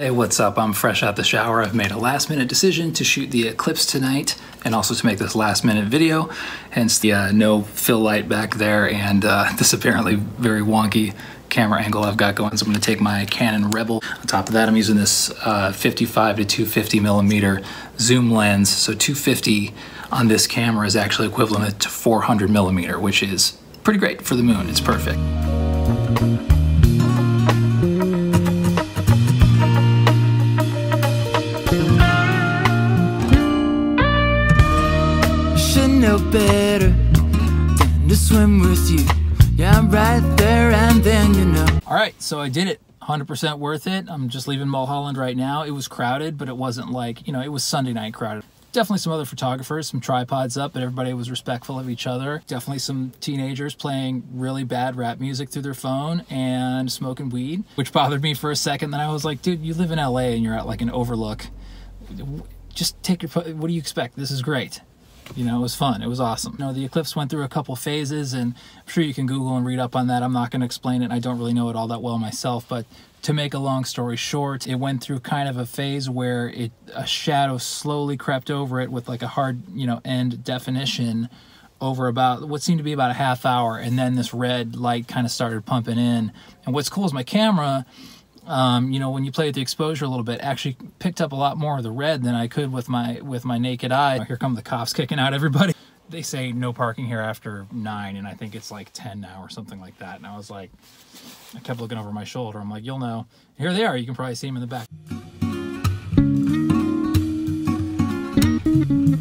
Hey, what's up? I'm fresh out the shower. I've made a last minute decision to shoot the eclipse tonight and also to make this last minute video, hence the no fill light back there and this apparently very wonky camera angle I've got going. So I'm going to take my Canon Rebel. On top of that, I'm using this 55 to 250 millimeter zoom lens. So 250 on this camera is actually equivalent to 400 millimeter, which is pretty great for the moon. It's perfect. No better than to swim with you. Yeah, I'm right there, and then you know. All right, so I did it. 100% worth it. I'm just leaving Mulholland right now. It was crowded, but it wasn't like, you know, it was Sunday night crowded. Definitely some other photographers, some tripods up, but everybody was respectful of each other. Definitely some teenagers playing really bad rap music through their phone and smoking weed, which bothered me for a second. Then I was like, dude, you live in LA and you're at like an overlook. Just take your phone. What do you expect? This is great. You know, it was fun. It was awesome. You know, the eclipse went through a couple phases, and I'm sure you can Google and read up on that. I'm not going to explain it. I don't really know it all that well myself, but to make a long story short, it went through kind of a phase where a shadow slowly crept over it with like a hard, you know, end definition over about what seemed to be about a half hour, and then this red light kind of started pumping in. And what's cool is my camera, you know, when you play with the exposure a little bit, actually picked up a lot more of the red than I could with my naked eye. Here come the cops kicking out everybody. They say no parking here after 9, and I think it's like 10 now or something like that. And I was like, I kept looking over my shoulder. I'm like, you'll know. Here they are. You can probably see them in the back.